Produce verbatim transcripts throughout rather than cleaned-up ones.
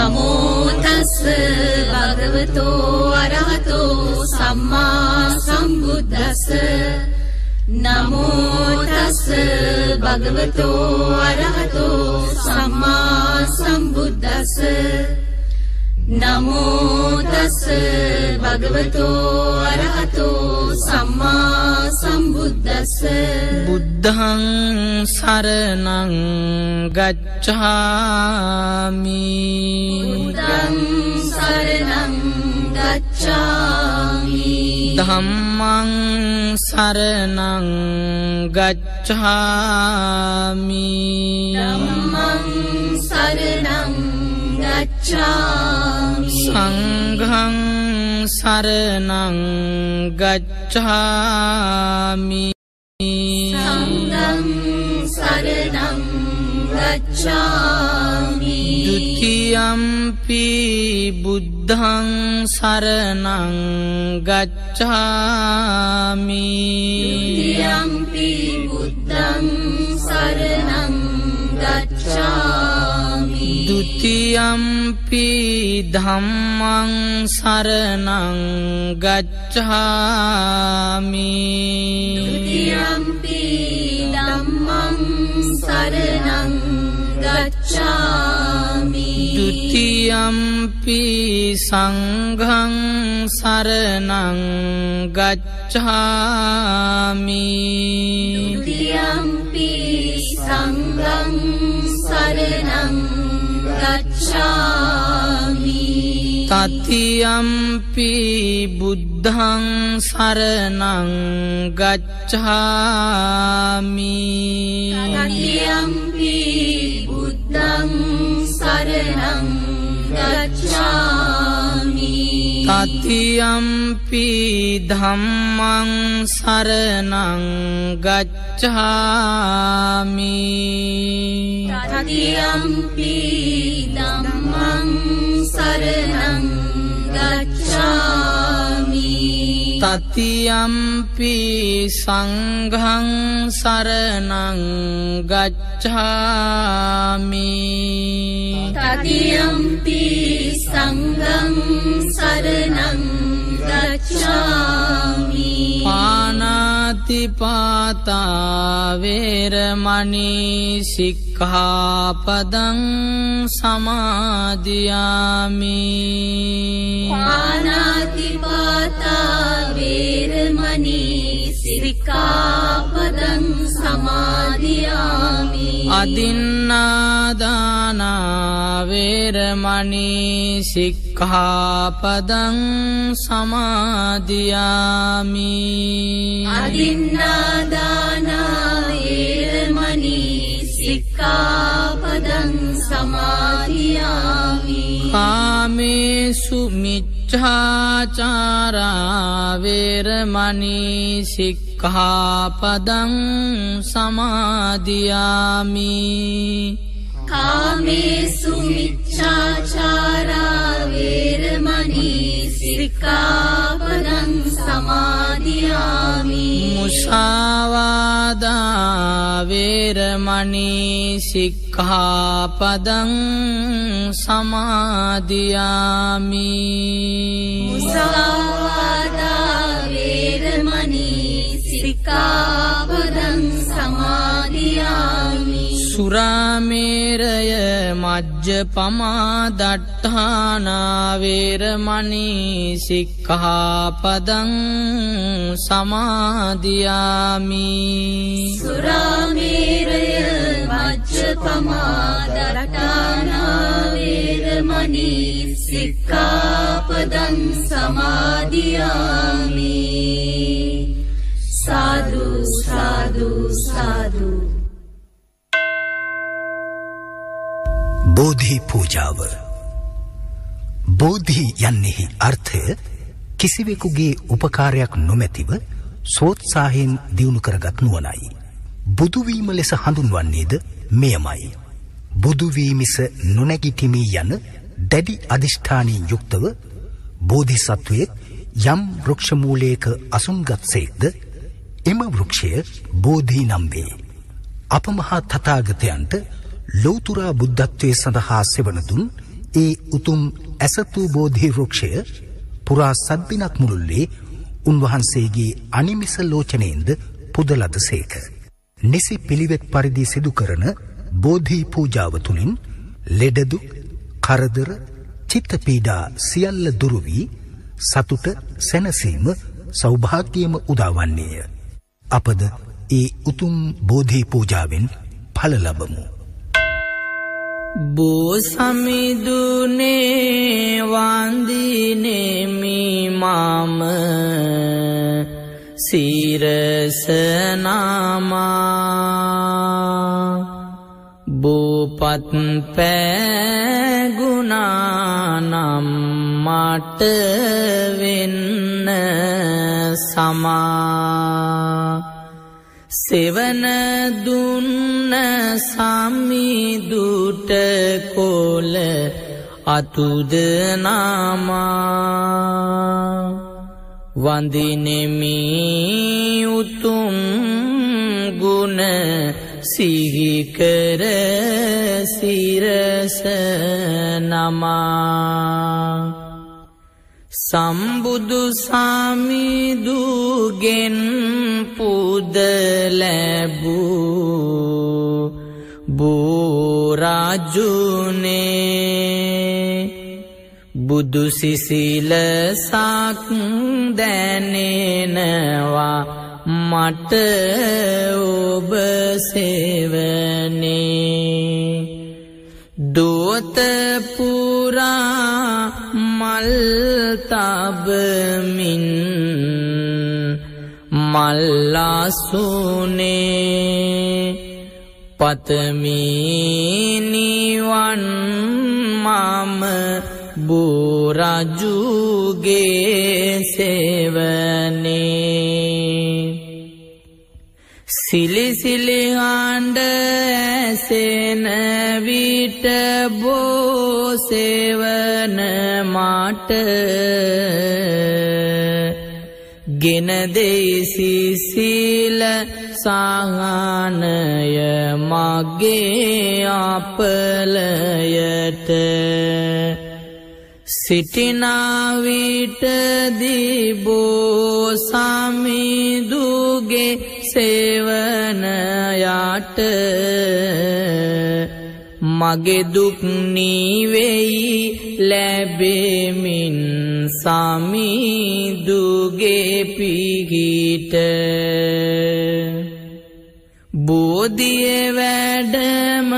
नमो तस् भगवतो अरहतो सम्मा सम्बुद्धस्स। नमो तस् भगवतो अरहतो सम्मा सम्बुद्धस्स। नमो तस् भगवतो अरहतो सम्मा सम्बुद्धस्स। बुद्धं शरणं गच्छामि। बुद्धं शरणं गच्छामि। धम्मं शरणं गच्छामि। धम्मं शरणं गच्छामि। संघं शरणं गच्छामि। संघं शरणं गच्छामि। द्वितीयंपि बुद्धं शरणं गच्छामि। द्वितीयंपि बुद्धं शरणं गच्छामि। द्वितीयंपि धम्मं शरणं गच्छामि। द्वितीयंपि धम्मं शरणं गच्छामि। द्वितीयंपि संघं शरणं गच्छामि। द्वितीयंपि संघं शरणं गच्छामि। तृतीयंपि बुद्धं शरणं गच्छामि। तृतीयंपि बुद्धं शरणं गच्छामि। तृतीयंपि धम्मं शरणं गच्छामि। तृतीयंपि धम्मं शरणं गच्छामि। तृतीयंपि संघं शरणं गच्छामि। तृतीयंपि संघं शरणं गच्छामि। पाणातिपाता वेरमणि सिक्खापदं समादयामि। पाणातिपाता वेरमणि सिक्खापदं समादयामि। अदिन्नादाना वेरमणि सिक्खापदं समादयामि। अदिन्नादाना वेरमणि सिक्खापदं समादयामि। कामेषु मिच्छाचारा वेरमणि सिक्खापदं समादयामि। कामेषु मिच्छाचारा वेरमणि सिक्खापदं समादयामि। मुसावादा वेरमणि सिक्खापदं समादयामि। मुसावादा वेरमणि सिक्खापदं समादयामि। सुरामेरय मज्जपमादट्टाना वेरमणि सिक्खापदं समादयामि। सुरामेरय मज्जपमादट्टाना वेरमणि सिक्खापदं समादयामि। साधु साधु साधु। बोधि पूजाව බෝධි යන්නෙහි අර්ථය කිසිවෙකුගේ උපකාරයක් නොමැතිව සෝත්සාහයෙන් දිනු කරගත් නුවණයි. බුදු වීම ලෙස හඳුන්වන්නේද මෙයමයි. බුදු වීමස නොනැගිටිමි යන දැඩි අදිෂ්ඨානයෙන් යුක්තව බෝධිසත්වයේ යම් වෘක්ෂ මූලයක අසුන්ගත්සේක්ද එම වෘක්ෂය බෝධි නම් වේ. අපමහා තථාගතයන්ට ලෞතුරා බුද්ධත්වයේ සඳහා සෙවණ දුන් ए उतुम असतु बोधि वृक्षය පුරා සද්දිනක් මුළුල්ලේ උන්වහන්සේගේ අනිමිස ලෝචනයෙන්ද පුදලද සේක. නිසි පිළිවෙත් පරිදි සිදු කරන බෝධි පූජාව තුලින් ලෙඩ දුක්, කරදර, චිත්ත පීඩා සියල්ල දුරු වී සතුට සැනසීම සෞභාග්‍යයම උදාවන්නේය. අපද ඒ උතුම් බෝධි පූජාවෙන් ඵල ලබමු. බෝ සමිදුනේ වන්දිනේ මීමාම සිරසනාමා බෝපත් පෑගුණානම් මට වෙන්න සමා सेवन दुन्न सामी दूट कोल अतुद नामा वंदिने मी उतुम गुण सिहि कर सिरस नमा සම්බුදු සාමිදුගෙන් පුද ලැබූ බෝ රාජුනේ බුදු සිසිලසක් දැනෙනවා මට ඔබ සෙවනේ දෝත පුරා මල් තබමින් මල්ලාසුනේ පතමි නිවන් මම බෝ රාජුගේ සෙවනේ सिली सिली आंड ऐसे नवीट बो सेवन माट गिन देसी सिल साहानय मागे आपलयट सिटिना वीट दी बो सामी दुगे सेवन याट मगे दुख नीवेई लैबे मिन सामी दुगे पीगीट बोधिये वैडम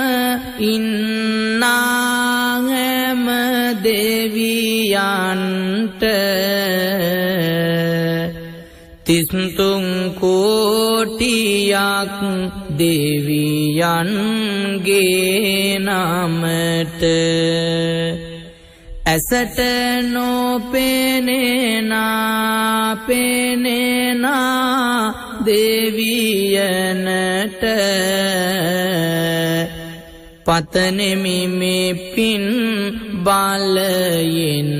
इन्ना हेम देवियांट तिस्तुं कोटियाक देवियांगे नामट असट नो पेने ना पेने ना देवियनट पतने में पिन बालयिन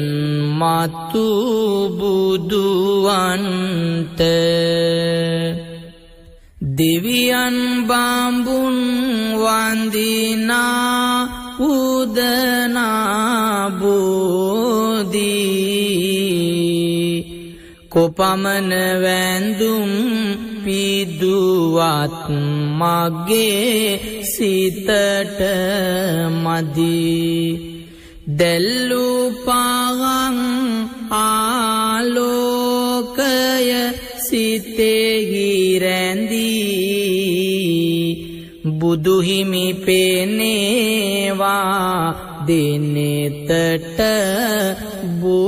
मातु बुदुवंत दिव्यन बांबुन वंदिना उदना बोधी कोपमन वैंदुम पीदुवात मागे सीतट मदी देल्लू पागं आलोकय सिते गिरेंदी बुदु हिमि पेनेवा देने तट बो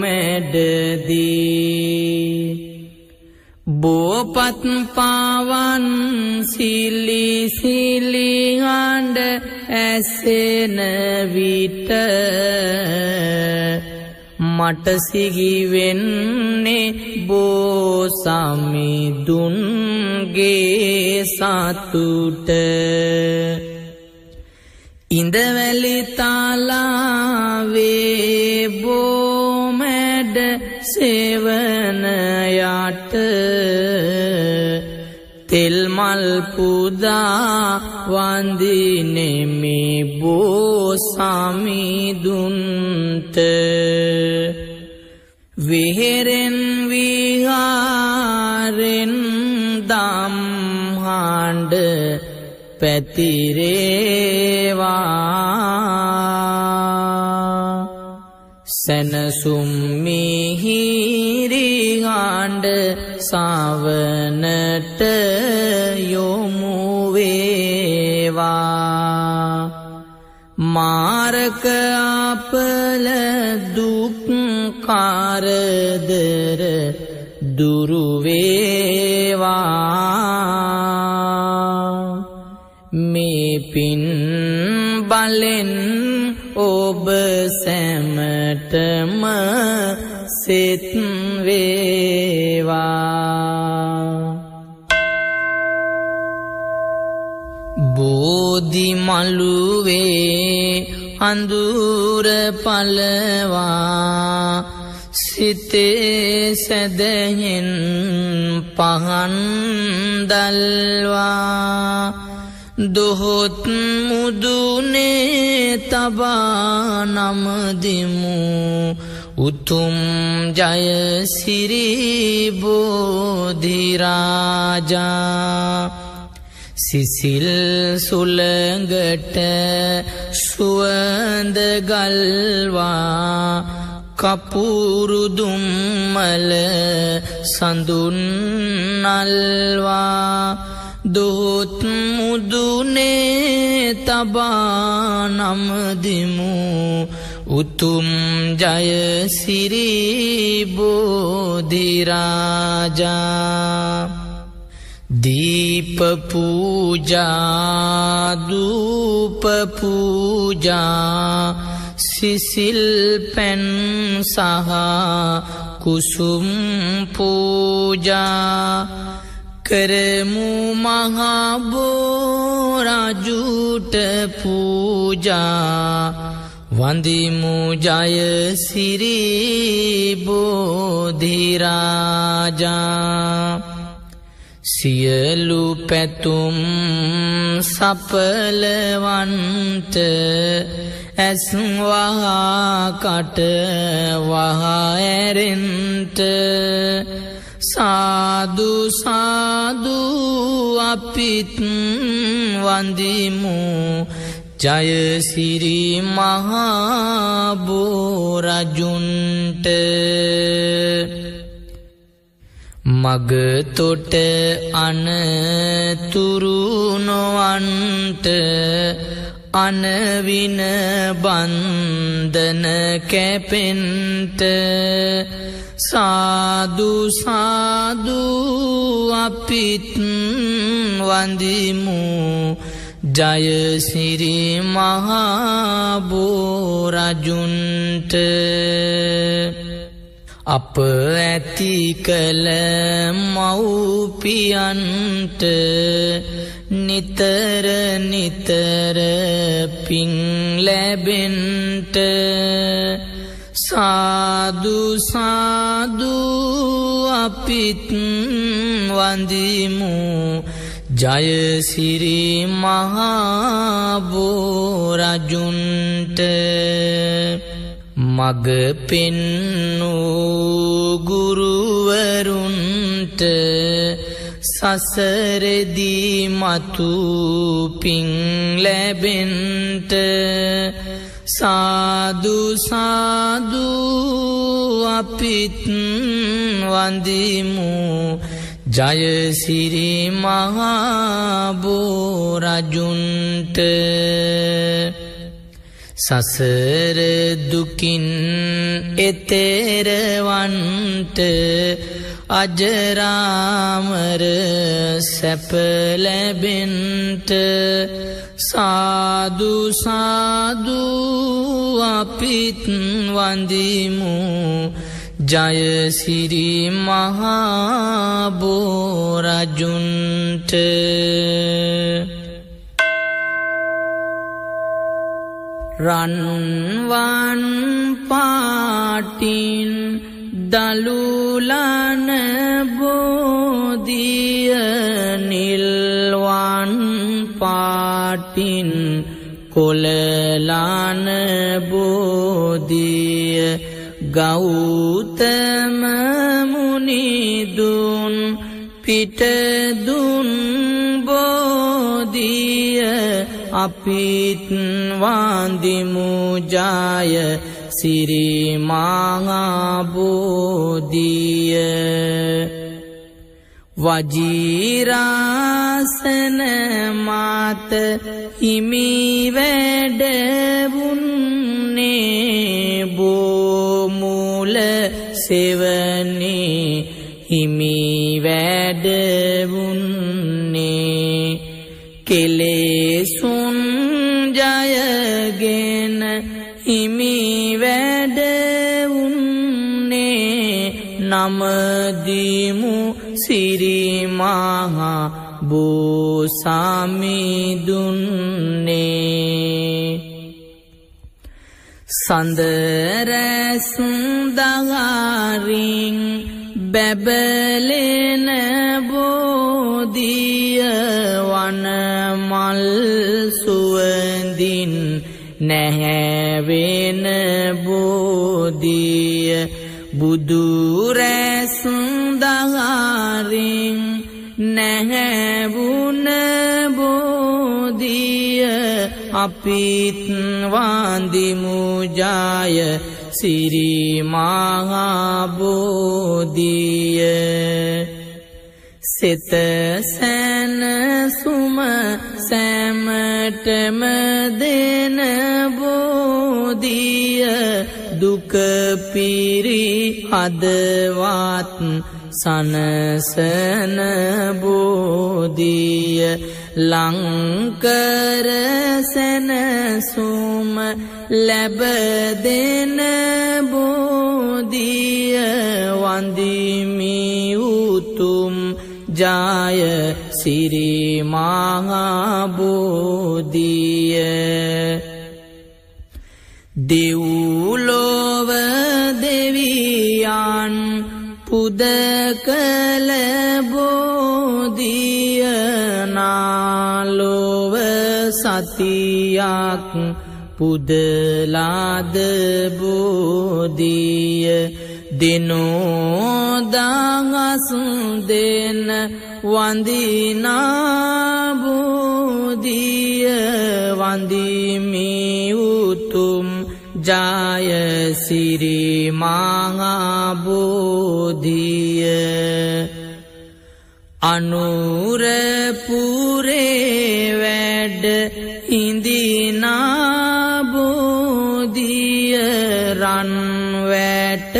मेडदी बो पत्न पावन सिली सिली आंड ऐसे नवीट मट सिगी वेन्ने बो सामी दुन्गे सातुट इंदवली तालावे बो मेड सेवन याट तिलमल पुदा वंदिने में बो සමිඳුන්ත විහෙරෙන් විහාරෙන් ධම්හාණ්ඩ පැතිරේවා සනසුම් මිහිරි හාණ්ඩ සාවනට යොමු වේවා මාරක අපල දුක් කරදර දුරු වේවා මේ පින් බලෙන් ඔබ සැමටම සෙත් වේවා බෝධි මළුවේ අඳුර පළවා සිතේ සැදෙන් පහන් දැල්වා දොහොත් මුදුනේ තබා නම දෙමු උතුම් ජය ශ්‍රී බෝධි රාජා සිසිල් සුළඟට සුවඳ ගල්වා කපුරු දුම්මල සඳුන් නල්වා දොහොත් මුදුනේ තබා නම දෙමු උතුම් ජය ශ්‍රී බෝධි රාජා दीप पूजा धूप पूजा शिशिल पेन सहा कुसुम पूजा करमु महाबोराजूट पूजा वंदिमु जय श्री बोधि राजा सियलु पैतुम सपलवंत एस्वाहा काट वहारेंत साधु साधु अपित वंदिमु जय श्री महाबोराजुंत मग तोट अन तुरुनोवंट अन विन बंधन कैपेंट साधु साधु अपित वंदिमु जय श्री महाबोराजुंट අප ඇති කල මව්පියන්ට නිතර නිතර පින් ලැබෙන්ට සාදු සාදු අපිත් වන්දිමු ජය ශ්‍රී මහා බෝරජුන්ට मग पिन्नु गुरुवरुंट ससरदी मतु पिंगलेबिंट साधु साधु अपित वंदिमु जय श्री महाबोराजुंट ससर दुकिन एतेरवंट अजरामर सपलबिंट साधु साधु अपित वंदिमु जय श्री महाबोराजुंट රන්වන් පාටින් දලුලන බෝධිය නිල්වන් පාටින් කොළලා ज्ञान बोधिय गौतम मुनि दुन पिट दुन बोधिय अपित वांदिमु जाय श्री मांगा बोधिय वजीरासन मात हिमी वैडवुन्ने बोमूल सेवने हिमी वैडवुन्ने केलेसुन जयगेन हिमी वैडवुन्ने नम दीमु श्री महा बोसामी दुन्ने संदरस दगारिंग बेबलेन बोधिय वनमल सुवंदिन नहवेन बोधिय बुदुरस दगारिंग नहवुन बोधिय अपित वांदिमु जाय श्री महा बोधिय सित सन सुम समट मदेन बोधिय दुख पीरी अदवात सनसन बोधिय लंकर सन सुम लबदेन बोधिय वंदिमी उतुम जाय श्री महा बोधिय देवलोव देवियान पुदकल बोधिय नालोव सतियाक पुदलाद बोधिय दिनो दास देन वंदिना बोधिय वंदिमी उतुम जाय श्री महा बोधिय अनुर पूरे वैड इंदिना बोधिय रन वैट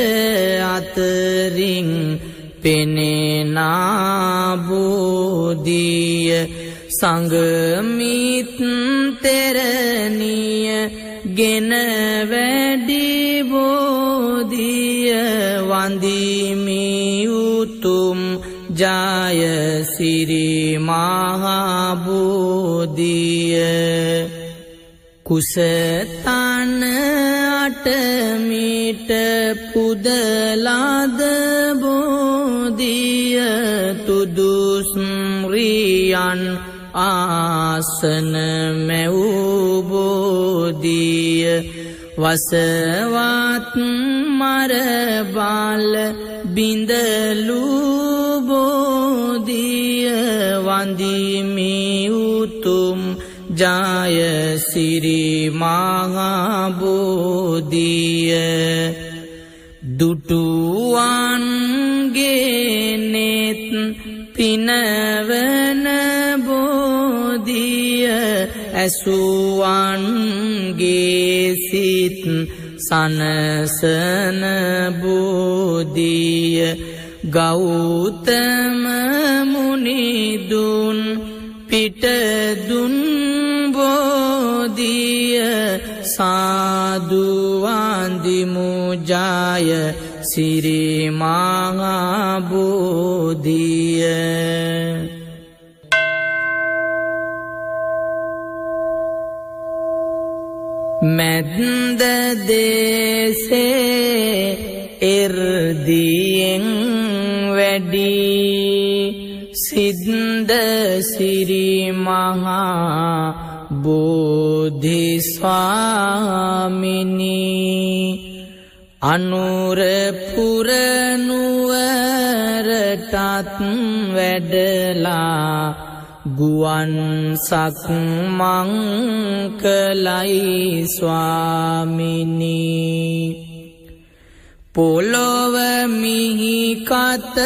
अतरिंग पेने ना बोधिय संगमित तेरनीय गेन वैडी बोधिय वंदिमी उतुम जाय श्री महा बोधिय कुसतान अट मीट पुदलाद बोधिय तुदुस्मरियान आसन में बोधिय वसवात मर बाल बिंदलू बोधिय वंदिमी उतुम जाय श्री महा बोधिय दुटुवान गेनेत पिनवन बोधिय असुवान गेसित सनसन बोधिय गौतम मुनि दुन पिट दुन बोधिय साधु वांदिमु जाय श्री महा बोधिय मद देसे इर्दियं वैडी सिद्ध श्री महा बोधि स्वामिनी अनुर पुर नुवरටත් වැඩලා ගුවන් සක්මන් කළයි ස්වාමිනී පොළොව මිහි කත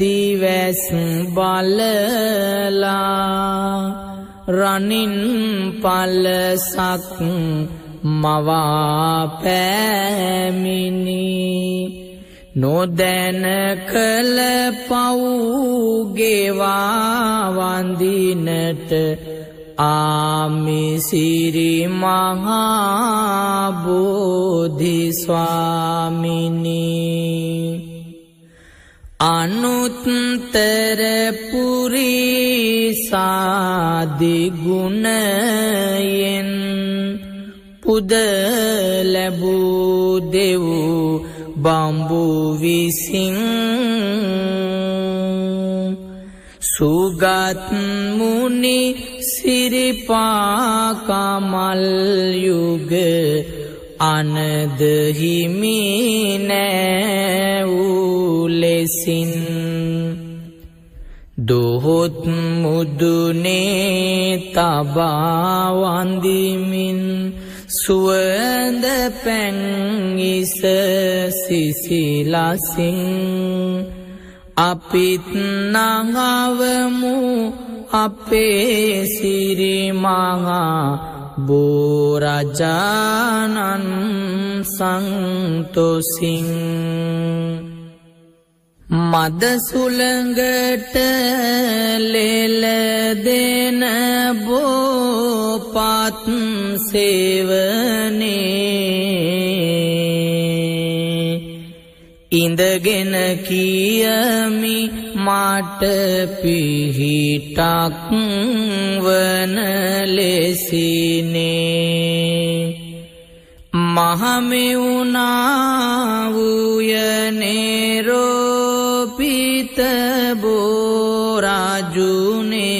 දිවස් බලලා රණින් පලසක් මවා පැමිණි නොදැන කළ පව් ගෙවා වඳිනට आमी श्री महाबोधि स्वामिनी अनुत्तर पुरी सादि गुणयेन पुद लबू देव बांबू विसिं सुगत मुनि सिरिपा कमल युग आनंद ही मीने उलेसिन दोहोत मुदुने तबावंदिमिन सुवंद पेंगिस सिसिलासिन අපිත් නඟවමු අපේ සිරි මහා බෝරජානන් සන්තොසින් මද සුලඟට ලෙල දෙන බෝපත් සේවනේ ඉඳගෙන කියමි මාට පිහිටක් වන ලෙසිනේ මහමෙවුනා වූයනේ රෝපිත බෝරාජුනේ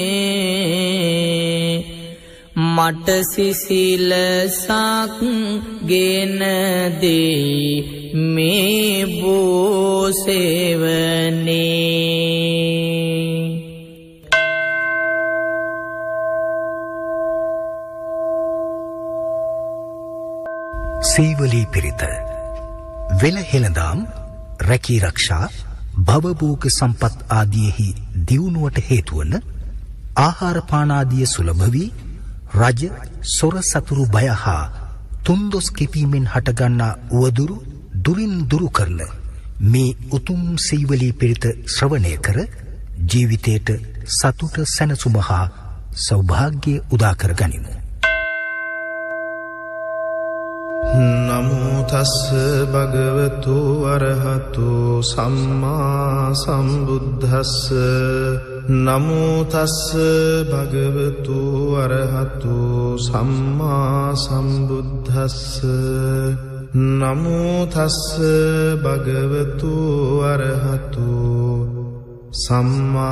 මට සිසිලසක් ගෙන දෙයි मे बो सेवने सेवली पिरित वेल हेलदाम रकी रक्षा भवभूक संपत् आदि ही दिवनुवट हेतुवन आहार पानादिय सुलभवी रज सोर सतुरु भयः तुंदोस किपीमेन हटगन्ना उवदुरु දුරින් දුරු කරන මේ උතුම් සීවලී පිරිත ශ්‍රවණය කර ජීවිතයට සතුට සැනසුම හා සෞභාග්‍ය උදා කර ගනිමු. නමෝ තස් භගවතු අරහතෝ සම්මා සම්බුද්දස්ස නමෝ තස් භගවතු අරහතෝ සම්මා සම්බුද්දස්ස नमो तस् भगवतो अरहतो सम्मा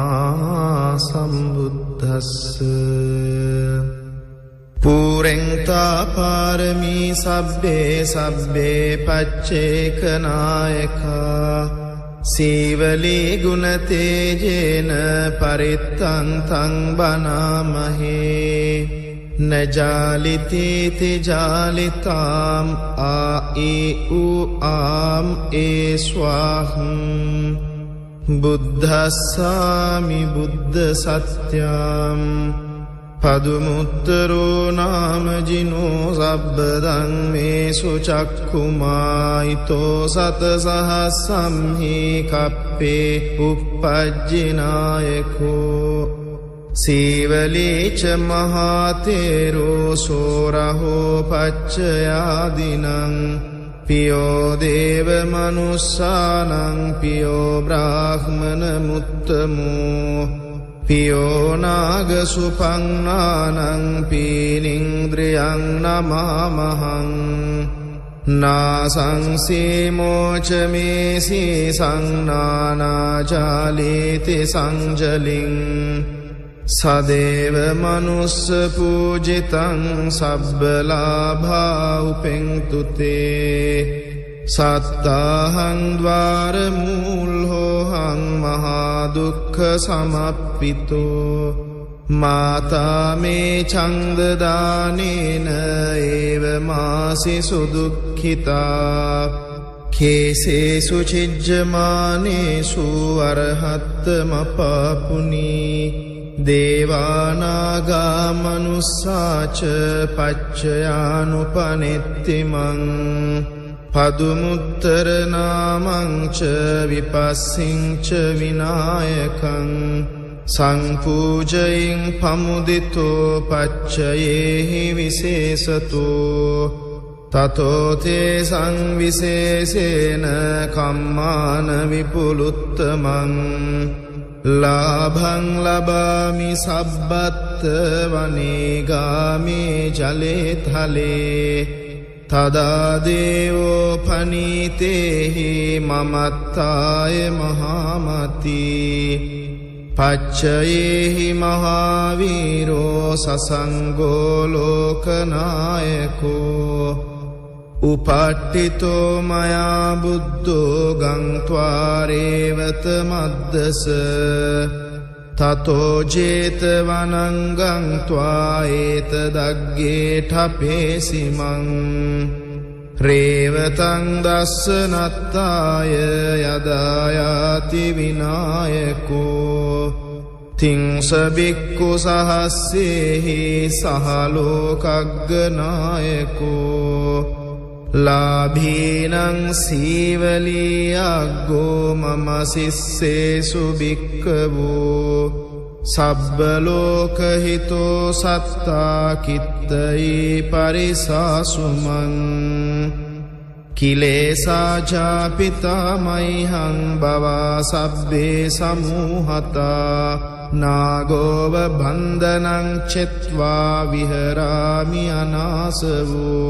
सम्बुद्धस्स पूरेंता पारमी सब्बे सब्बे पच्चेक नायका सीवली गुणतेजेन परितं तं बनामहे न जालिते जालिताम् आ ए उ आम् ए स्वाहम् बुद्धस्सामि बुद्धसत्याम् पदुमुत्तरो नाम जिनो शब्दं मे सुचक्कुमायितो सतसहस्रं हि कप्पे उपज्जिनायको सीवली च महातेरो सोरहो पच्चयादिनं पियो देव मनुष्यानं पियो ब्राह्मणमुत्तमो पियो नागसुपन्नानं पीनिन्द्रियं नमामहं नासंसीमोचमे सीसं नानाजालेति संजलिं सदैव मनुष्य पूजितं सब्बलाभा उपेंतु ते सत्ताहं द्वार मूलोहं महादुःख समप्पितो माता मे छन्ददानेन एव मासि सुदुःखिता केशेषु छिज्यमानेषु अर्हत्तमपापुनी देवानागा मनुस्साच पच्चयानुपनित्तिमं पदुमुत्तरनामं च विपस्सिं च विनायकं संपूजयिं पमुदितो पच्चयेहि विशेषतो ततो ते संविशेषेण कम्मान विपुलुत्तमं लाभं लभामि सब्बत वनेगामि जले थले तदा देवोपनीतेहि ममत्ताय महामती पच्चयेहि महावीरो ससंगो लोकनायको उपाट्ठितो मया बुद्धो गंत्वा रेवतमद्दस ततो जेतवनं गंत्वा एतदग्गेठपेसिमं रेवतं दस्सनत्ताय यदा याति विनायको तिंस भिक्खु सहस्येहि सह लोकज्ञनायको लाभीनं सीवलीयाग्गो मम शिष्येषु भिक्खवो सब्बलोकहितो सत्ता कित्तयि परिसासुमं किलेशा च पिता मह्यं भवा सब्बे समूहता नागोव बन्धनं चित्वा विहरामि अनासवो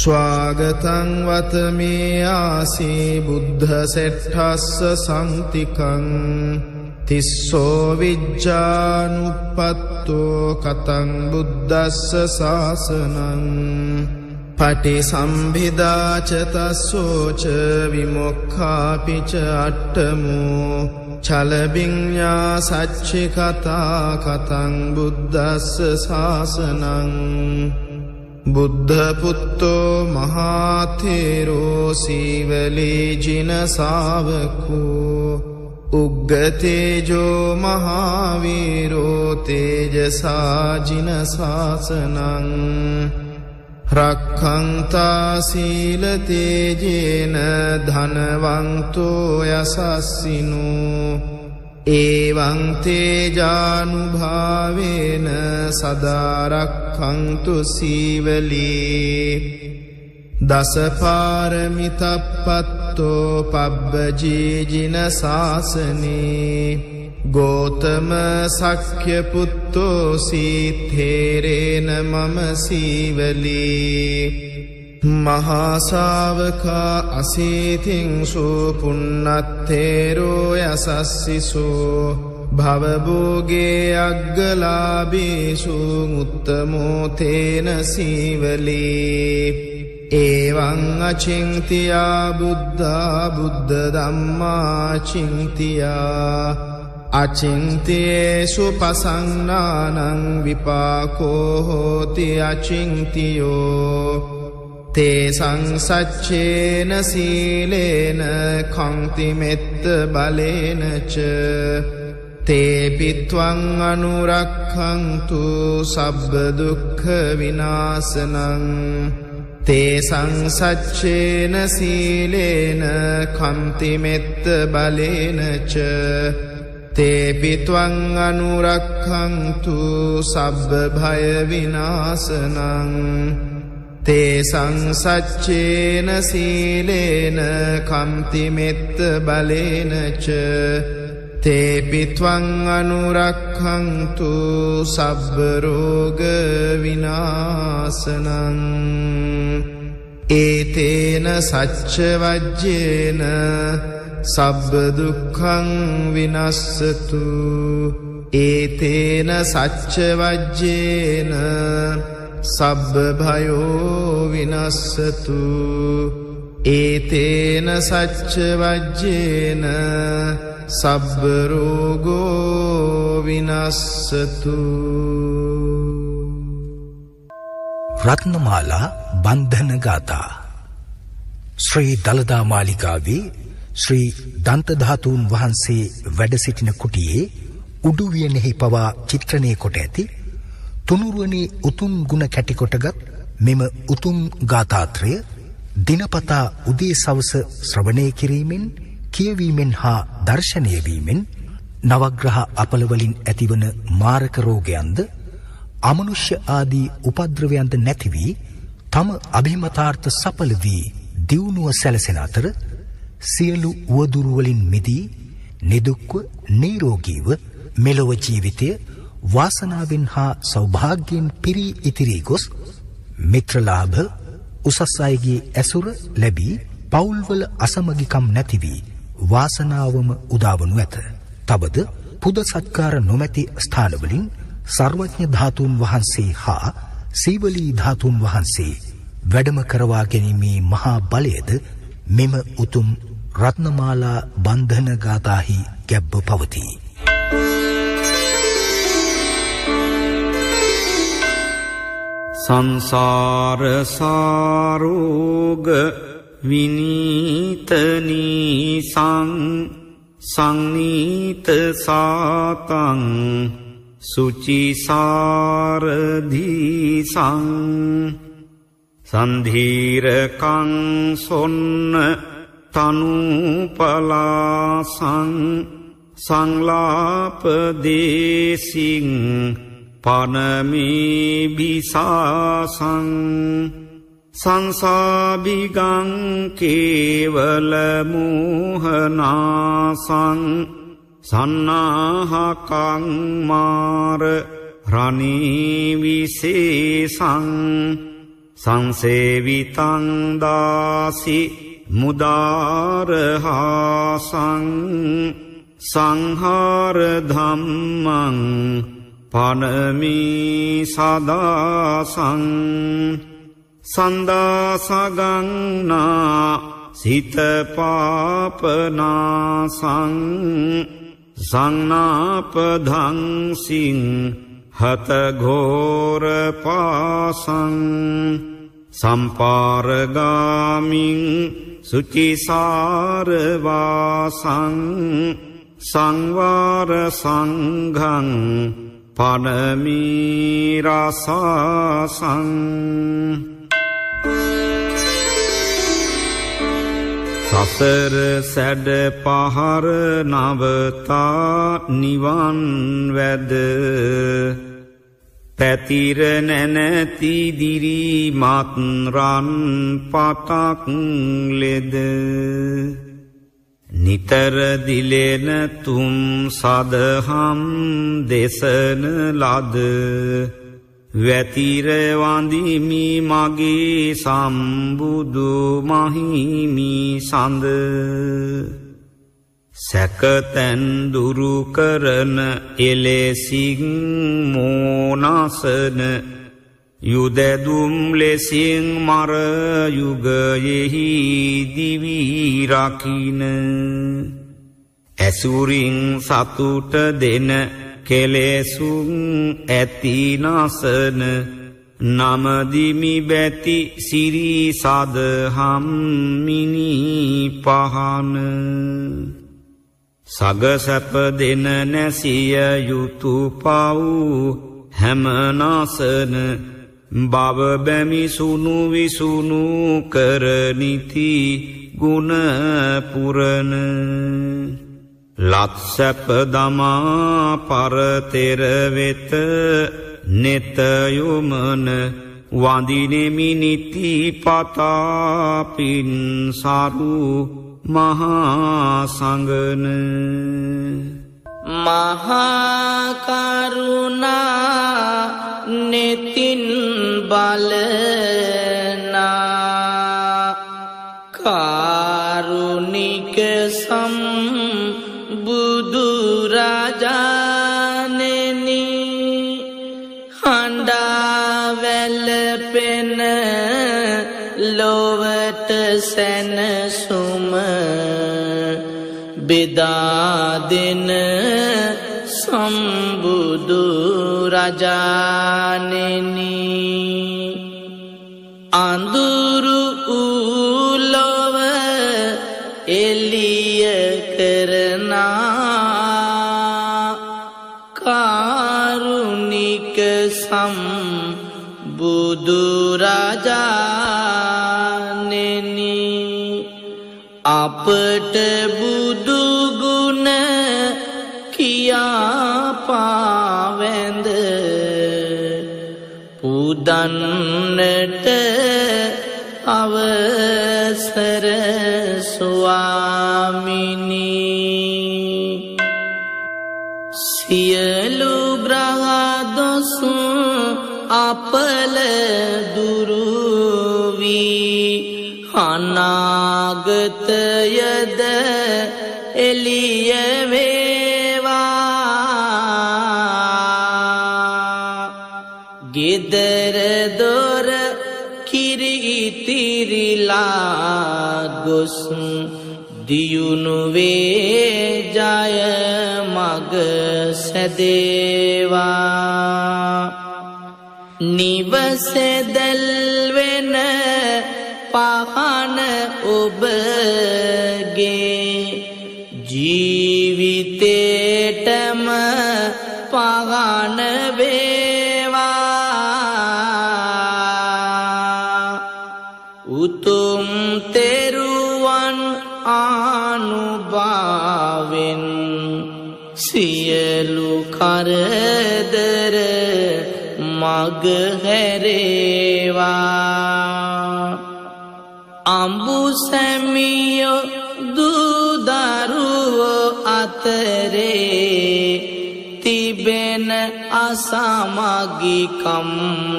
स्वागतं वतमे आसि बुद्धसेट्ठस्स संतिकं तिस्सो विज्ञानुपत्तो कतं बुद्धस्स शासनं पटिसंभिदा च तस्सो च विमुखापि च अट्टमो छलविन्यासच्चिकता कतं बुद्धस्य शासनं बुद्धपुत्रो महाथेरो सीवलीजिनसावको उग्रतेजो महावीरो तेजसा जिनशासनं रक्षन्ता शीलतेजेन धनवन्तो यशस्विनो एवं तेजानुभावेन सदा रक्षन्तु सीवली दशपारमितपत्तो पब्बजीजिनशासने गौतम सख्य पुत्रोऽसि थेरेन मम सीवली महासावका असि तिंसो पुन्नत्थेरो यशस्सिसो भवभोगे अग्गलाभेषु उत्तमो तेन सीवली एवं अचिन्त्या बुद्धा बुद्धधम्मा चिन्त्या अचिन्त्येषु पसन्नानं विपाको होति अचिन्त्यो तेषां सच्चेन शीलेन खन्तिमित्त बलेन च तेऽपि त्वं अनुरक्षन्तु सब्बदुःखविनाशनं तेषां सच्चेन शीलेन खन्तिमित्त बलेन च तेऽपि त्वं अनुरक्षन्तु सब्बभयविनाशनं तेषां सच्चेन शीलेन खन्तिमित्तबलेन च तेऽपि त्वं अनुरक्षन्तु सब्बरोगविनाशनं एतेन सच्चवज्जेन सब्ब दुःखं विनश्यतु एतेन सच्चवज्जेन सब्बभयो विनश्यतु एतेन सच्चवज्जेन सब्बरोगो विनश्यतु। रत्नमाला बंधन गाथा श्री दलदा मालिकावे श्री दंतधातून वහන්සේ වැඩ සිටින කුටියේ උඩු වියනෙහි පවා චිත්‍රණය කොට ඇති තුනුරුවනේ උතුම් ගුණ කැටි කොටගත් මෙම උතුම් ගාථාත්‍රය දිනපතා උදේ සවස ශ්‍රවණය කිරීමෙන් කියවීමෙන් හා දර්ශනය වීමෙන් නවග්‍රහ අපලවලින් ඇතිවන මාරක රෝගයන්ද අමනුෂ්‍ය ආදී උපද්‍රවයන්ද නැති වී තම අභිමතාර්ථ සඵල වී දියුණුව සැලසෙන අතර සියලු වදුරු වලින් මිදී නිදුක්ව නිරෝගීව මෙලොව ජීවිතය වාසනාවෙන් හා සෞභාග්‍යයෙන් පිරී ඉතිරී ගොස් මිත්‍රලාභ උසස් අයගේ ඇසුර ලැබී පෞල්වල අසමගිකම් නැති වී වාසනාවම උදාවනු ඇත. තවද පුද සත්කාර නොමැති ස්ථානවලින් सर्वज्ञ धातून वහන්සේ හා සීවලී ධාතුන් වහන්සේ වැඩම කරවා ගැනීමේ මහා බලයද මෙම උතුම් රත්නමාලා බන්ධන ගාථාහි ගැබ්ව පවතී. සංසාර සාරෝග විනීතනී සං සංනීත සාතං सुचि सारधी सं संधीरकं सोन्न तनुपलासं संलापदेशिं पनमेभिसासं संसाभिगं केवलमोहनासं सन्नाहकं मार रणिविशेषं संसेवितं दासि मुदारहासं संहार धम्मं पनमि सदासं संदासगं ना सित पापनासं संनापधं सिं हत घोर पासं संपारगामिं सुचिसारवासं संवार संघं पनमीरासासं। සතර සැඩ පහර නවතා නිවන් වැද පැතිර නැනැති දිරිමත් රන් පතක් ලෙද නිතර දිලෙන තුම් සදහම් දෙසන ලද වැතිර වඳිමි මගේ සම්බුදු මහිමි සඳ සැකතෙන් දුරු කරන එලෙසින් මොනසන යුදදුම් ලෙසින් මර යුගයෙහි දිවි රකින්න ඇසුරින් සතුට දෙන කෙලෙසුන් ඇති නසන නමදිමි බැති සිරි සදහම් මිනි පහන සගසප දෙන නැසිය යුතු පව් හැම නසන බව බැමි සුනු විසුනු කරනිති ගුණ පුරන ලත්සපදමා පරතෙර වෙත නෙත යොමන වඳිනෙමි නිති පතා පින් සරු මහා සංඝන මහා කරුණා නෙතින් බලනා කාරුණික සම් बुदुराजाने पिन लोवत सन सुम बिदा दिन सम्बुदु रजानिनी आंदुरु उलोव एलिय करना कारुणिक सम्बुदु रजानिनी आपट बुदु गुण किया पावेंद पूदन्नट अवसर स्वामिनी सियलु ग्रह दोसु आपल दुरुवी अनागत यद एलिये वेवा गिदर दोर किरी तिरिला गोसु दियुनु वे जाय मग सदेवा निवस दल्वेन पाहन उबगे जीवितेटम पाहन बेवा उतुम तेरुवन आनुभाविन सियलु करदर मग हरेवा अंबु समियो दुदारुओ आतरे तिबेन आसामागी कम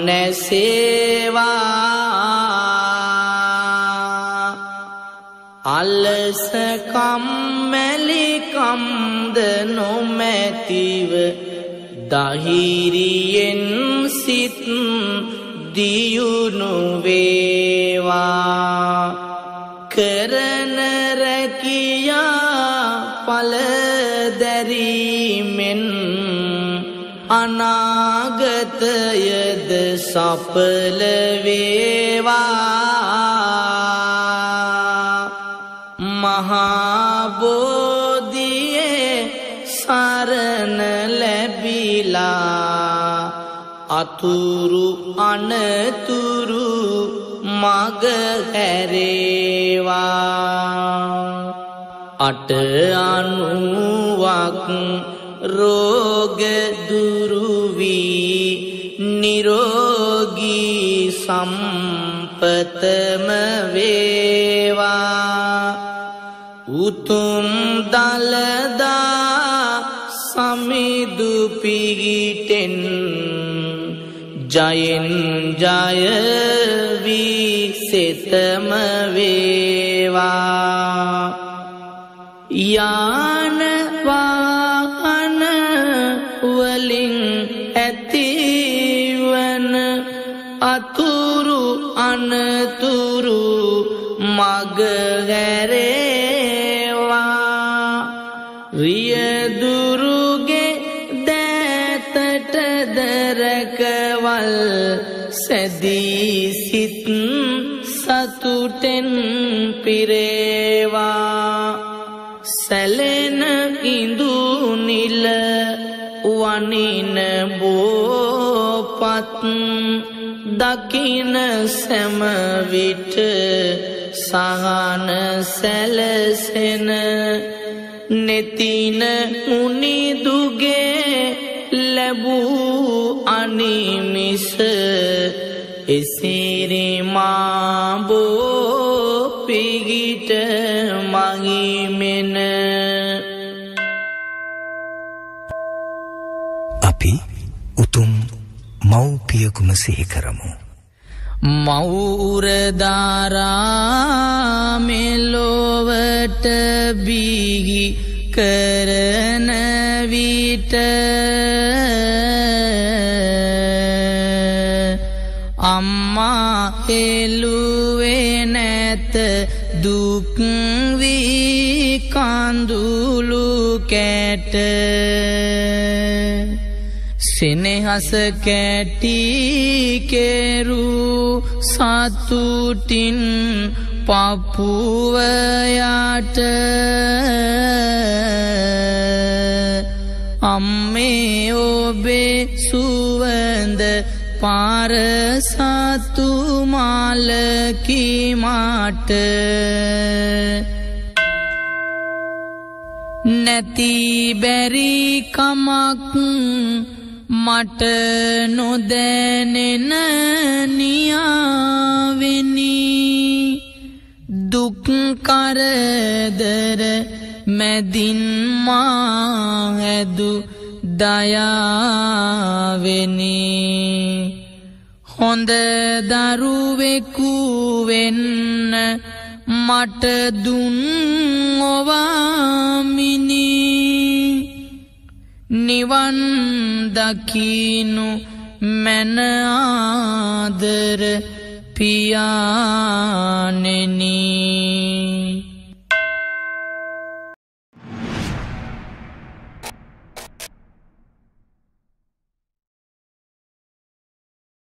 ने सेवा आलस कम मेली कम दनो में तीव दाहिरियन सित दियुनु वेवा करन रकिया पल दरी मिन अनागत यद सफल वेवा महाबोधिये सारन लबिला अतुरु अनतुरु मग हरेवा अट अनुवाक रोग दुरुवी निरोगी संपतम वेवा उतुम दलदा समिदु पिगिटेन जायन जाय विसेतम वेवा यान वाहन वलिं एतिवन अतुरु अनतुरु मग हरेवा रिय दुरुगे दैतट दरकवल सदी सित सतुटेन पिरेवा सलेन इंदु नील वानिन बोपत दकिन समविट सहन सलसेन नेतिन उनि दुगे लबू अनिमिस इसिरी माबो पिगिट मांगी मेन अपि उतुम मौ पियकुम सिहि करमु मौर दारा मेलोवट बीगी करन विट अम्म එළුවේ නැත දුක් වී කඳුළු කැට සෙනෙහස කැටි කෙරු සතුටින් පපුවයට අම්මේ ඔබේ සුවඳ පාර සතු මාලකී මාට නැති බැරි කමක් මට නොදැනෙන නියාවෙනි දුක් කරදර මැදින් මා හැදු දයාවෙනි හොඳ දරුවෙකු වෙන්න මට දුන් ඔවාමිනි නිවන් දකිනු මන ආදර පියාණෙනි